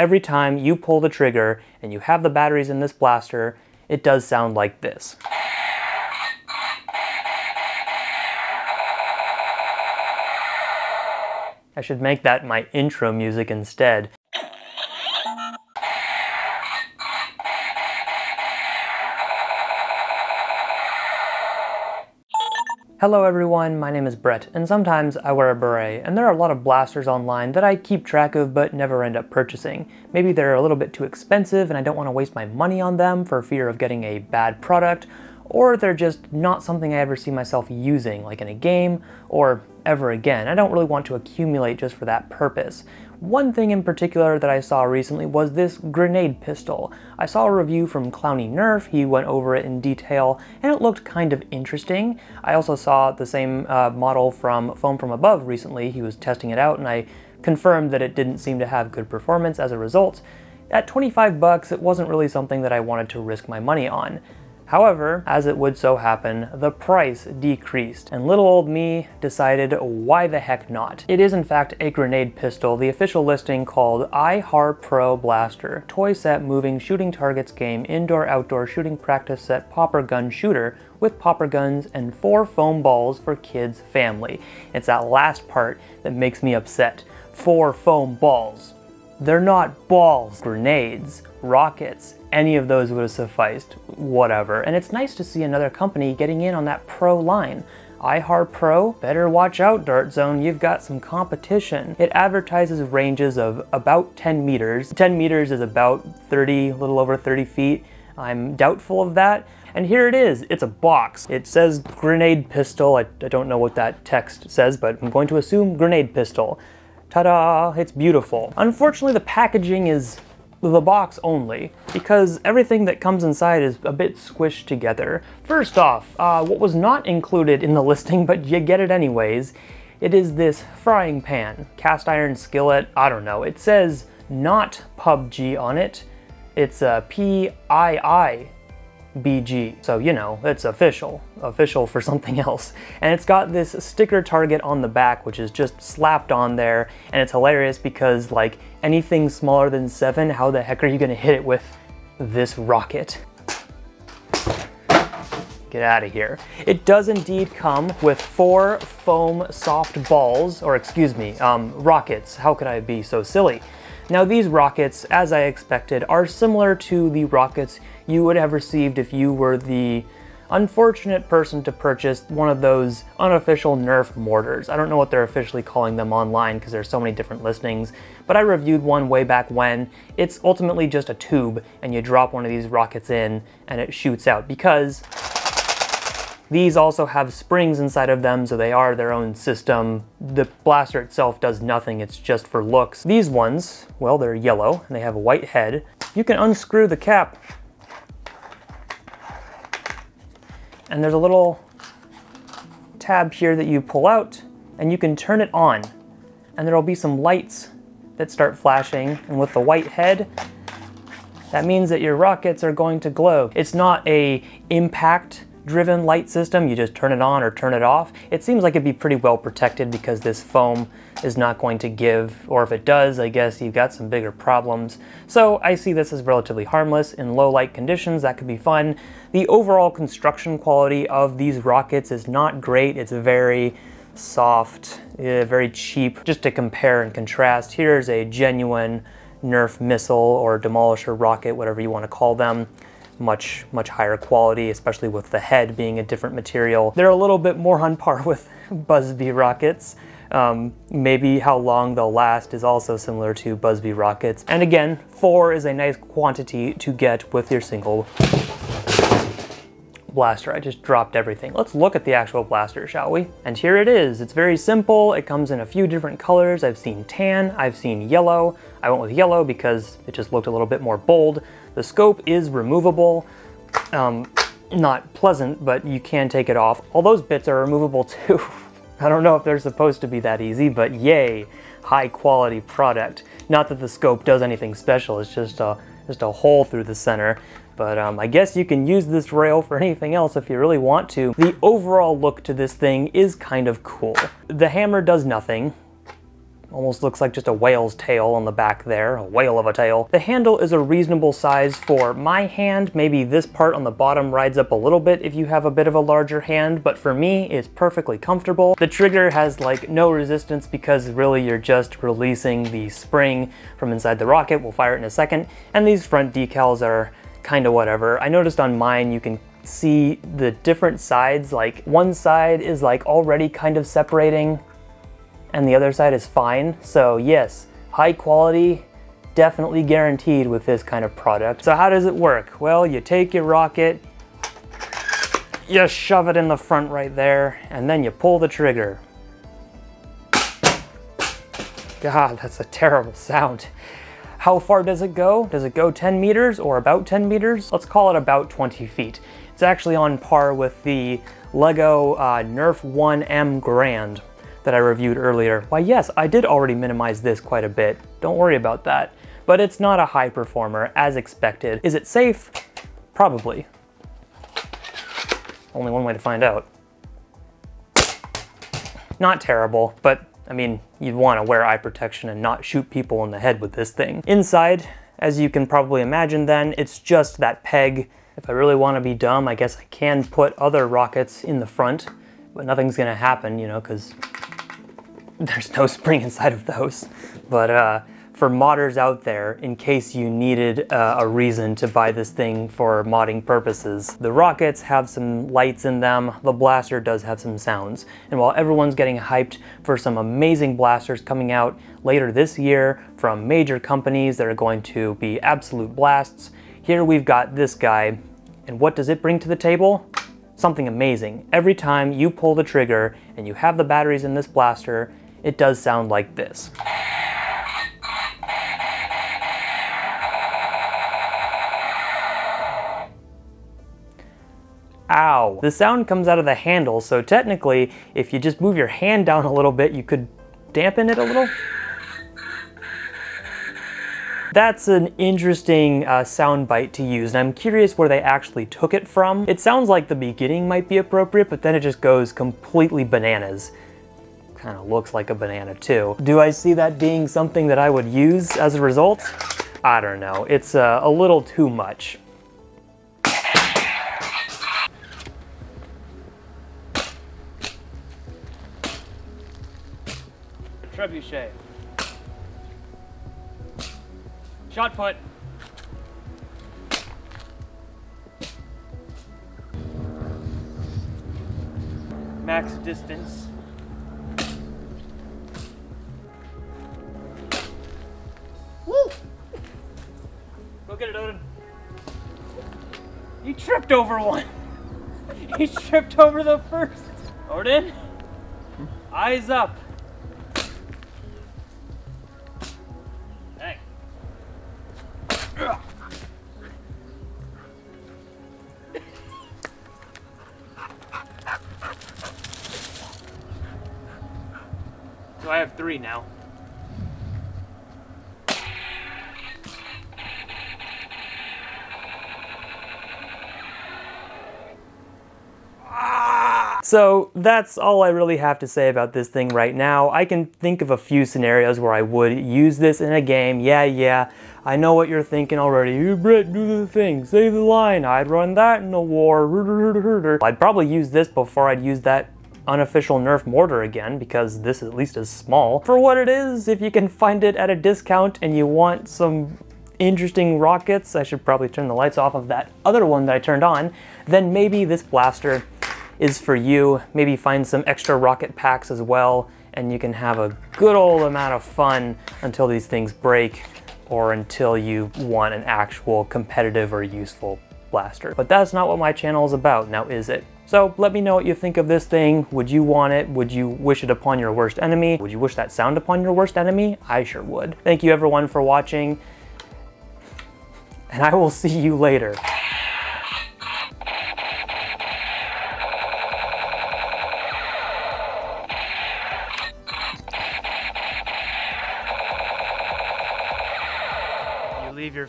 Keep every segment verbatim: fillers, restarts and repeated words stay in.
every time you pull the trigger and you have the batteries in this blaster, it does sound like this. I should make that my intro music instead. Hello everyone, my name is Bret, and sometimes I wear a beret, and there are a lot of blasters online that I keep track of but never end up purchasing. Maybe they're a little bit too expensive and I don't want to waste my money on them for fear of getting a bad product, or they're just not something I ever see myself using, like in a game, or ever again. I don't really want to accumulate just for that purpose. One thing in particular that I saw recently was this grenade pistol. I saw a review from Clowny Nerf, he went over it in detail, and it looked kind of interesting. I also saw the same uh, model from Foam from Above recently, he was testing it out, and I confirmed that it didn't seem to have good performance as a result. At twenty-five bucks, it wasn't really something that I wanted to risk my money on. However, as it would so happen, the price decreased, and little old me decided why the heck not. It is in fact a grenade pistol, the official listing called iHarPro Blaster, toy set moving shooting targets game indoor outdoor shooting practice set popper gun shooter with popper guns and four foam balls for kids family. It's that last part that makes me upset. Four foam balls. They're not balls, grenades, rockets, any of those would have sufficed, whatever. And it's nice to see another company getting in on that pro line. iHarPro, better watch out Dart Zone, you've got some competition. It advertises ranges of about ten meters. ten meters is about thirty, a little over thirty feet. I'm doubtful of that. And here it is, it's a box. It says grenade pistol, I, I don't know what that text says, but I'm going to assume grenade pistol. Ta-da, it's beautiful. Unfortunately, the packaging is the box only, because everything that comes inside is a bit squished together. First off, uh, what was not included in the listing, but you get it anyways, it is this frying pan, cast iron skillet, I don't know. It says not P U B G on it, it's a P I I B G, so you know, it's official. Official for something else. And it's got this sticker target on the back, which is just slapped on there, and it's hilarious because, like, anything smaller than seven, how the heck are you gonna hit it with this rocket? Get out of here. It does indeed come with four foam soft balls, or excuse me, um, rockets. How could I be so silly? Now these rockets, as I expected, are similar to the rockets you would have received if you were the unfortunate person to purchase one of those unofficial Nerf mortars. I don't know what they're officially calling them online because there's so many different listings, but I reviewed one way back when. It's ultimately just a tube and you drop one of these rockets in and it shoots out, because these also have springs inside of them, so they are their own system. The blaster itself does nothing, it's just for looks. These ones, well, they're yellow and they have a white head. You can unscrew the cap. And there's a little tab here that you pull out and you can turn it on. And there'll be some lights that start flashing, and with the white head, that means that your rockets are going to glow. It's not a impact driven light system, you just turn it on or turn it off. It seems like it'd be pretty well protected because this foam is not going to give, or if it does, I guess you've got some bigger problems. So I see this as relatively harmless. In low light conditions, that could be fun. The overall construction quality of these rockets is not great. It's very soft, very cheap. Just to compare and contrast, here's a genuine Nerf missile or demolisher rocket, whatever you want to call them. Much, much higher quality, especially with the head being a different material. They're a little bit more on par with Buzzbee rockets. Um, maybe how long they'll last is also similar to Buzzbee rockets. And again, four is a nice quantity to get with your single blaster. I just dropped everything. Let's look at the actual blaster, shall we? And here it is. It's very simple. It comes in a few different colors. I've seen tan, I've seen yellow. I went with yellow because it just looked a little bit more bold. The scope is removable. Um, not pleasant, but you can take it off. All those bits are removable too. I don't know if they're supposed to be that easy, but yay, high quality product. Not that the scope does anything special, it's just a, just a hole through the center. But um, I guess you can use this rail for anything else if you really want to. The overall look to this thing is kind of cool. The hammer does nothing. Almost looks like just a whale's tail on the back there, a whale of a tail. The handle is a reasonable size for my hand. Maybe this part on the bottom rides up a little bit if you have a bit of a larger hand, but for me, it's perfectly comfortable. The trigger has like no resistance because really you're just releasing the spring from inside the rocket. We'll fire it in a second. And these front decals are kind of whatever. I noticed on mine you can see the different sides, like one side is like already kind of separating and the other side is fine. So yes, high quality, definitely guaranteed with this kind of product. So how does it work? Well, you take your rocket, you shove it in the front right there, and then you pull the trigger. God, that's a terrible sound. How far does it go? Does it go ten meters or about ten meters? Let's call it about twenty feet. It's actually on par with the LEGO uh, Nerf one M Grand that I reviewed earlier. Why yes, I did already minimize this quite a bit. Don't worry about that. But it's not a high performer, as expected. Is it safe? Probably. Only one way to find out. Not terrible, but I mean, you'd want to wear eye protection and not shoot people in the head with this thing. Inside, as you can probably imagine then, it's just that peg. If I really want to be dumb, I guess I can put other rockets in the front, but nothing's going to happen, you know, because there's no spring inside of those. But uh, for modders out there, in case you needed uh, a reason to buy this thing for modding purposes, the rockets have some lights in them, the blaster does have some sounds. And while everyone's getting hyped for some amazing blasters coming out later this year from major companies that are going to be absolute blasts, here we've got this guy. And what does it bring to the table? Something amazing. Every time you pull the trigger and you have the batteries in this blaster, it does sound like this. Ow! The sound comes out of the handle, so technically, if you just move your hand down a little bit, you could dampen it a little. That's an interesting uh, sound bite to use, and I'm curious where they actually took it from. It sounds like the beginning might be appropriate, but then it just goes completely bananas. Kind of looks like a banana too. Do I see that being something that I would use as a result? I don't know, it's uh, a little too much. Trebuchet. Shot put. Max distance. Get it, Odin. He tripped over one. He tripped over the first. Odin, eyes up. Hey. So I have three now. So that's all I really have to say about this thing right now. I can think of a few scenarios where I would use this in a game. Yeah, yeah, I know what you're thinking already. You Bret, do the thing, save the line. I'd run that in the war. I'd probably use this before I'd use that unofficial Nerf mortar again, because this at least is small. For what it is, if you can find it at a discount and you want some interesting rockets, I should probably turn the lights off of that other one that I turned on, then maybe this blaster is for you. Maybe find some extra rocket packs as well, and you can have a good old amount of fun until these things break or until you want an actual competitive or useful blaster. But that's not what my channel is about, now is it? So let me know what you think of this thing. Would you want it? Would you wish it upon your worst enemy? Would you wish that sound upon your worst enemy? I sure would. Thank you everyone for watching, and I will see you later.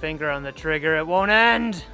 Finger on the trigger, it won't end!